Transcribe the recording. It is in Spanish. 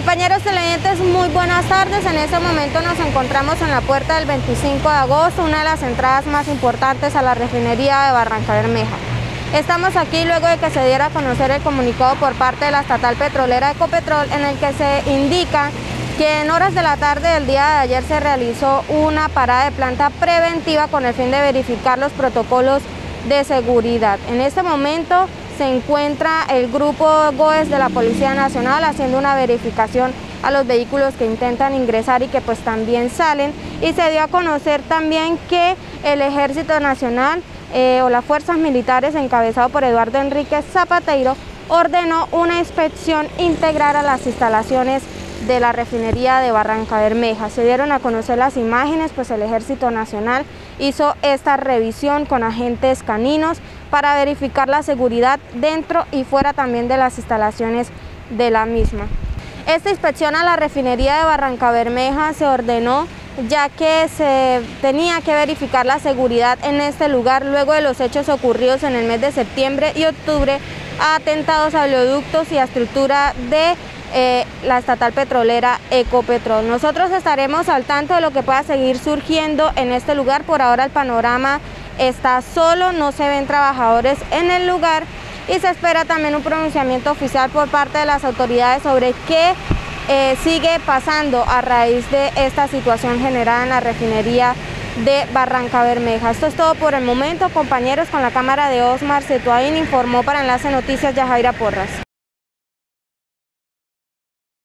Compañeros televidentes, muy buenas tardes. En este momento nos encontramos en la puerta del 25 de agosto, una de las entradas más importantes a la refinería de Barrancabermeja. Estamos aquí luego de que se diera a conocer el comunicado por parte de la estatal petrolera Ecopetrol, en el que se indica que en horas de la tarde del día de ayer se realizó una parada de planta preventiva con el fin de verificar los protocolos de seguridad. En este momento se encuentra el grupo GOES de la Policía Nacional haciendo una verificación a los vehículos que intentan ingresar y que pues también salen, y se dio a conocer también que el Ejército Nacional o las fuerzas militares encabezado por Eduardo Enríquez Zapateiro ordenó una inspección integral a las instalaciones de la refinería de Barrancabermeja. Se dieron a conocer las imágenes, pues el Ejército Nacional hizo esta revisión con agentes caninos para verificar la seguridad dentro y fuera también de las instalaciones de la misma. Esta inspección a la refinería de Barrancabermeja se ordenó ya que se tenía que verificar la seguridad en este lugar luego de los hechos ocurridos en el mes de septiembre y octubre, a atentados a oleoductos y a estructura de la estatal petrolera Ecopetrol. Nosotros estaremos al tanto de lo que pueda seguir surgiendo en este lugar. Por ahora el panorama está solo, no se ven trabajadores en el lugar y se espera también un pronunciamiento oficial por parte de las autoridades sobre qué sigue pasando a raíz de esta situación generada en la refinería de Barrancabermeja. Esto es todo por el momento, compañeros. Con la cámara de Osmar Cetuaín informó para Enlace Noticias Yajaira Porras.